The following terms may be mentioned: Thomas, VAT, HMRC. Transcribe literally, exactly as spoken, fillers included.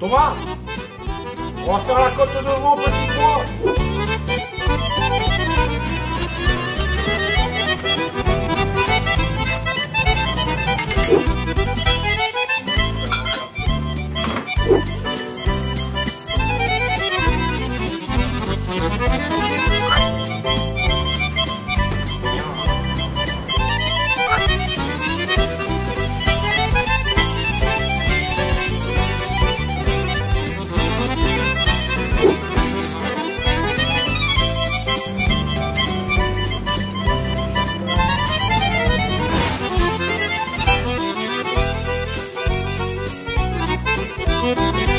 Thomas, on va faire la côte de veau, petit doigt. We'll be right back.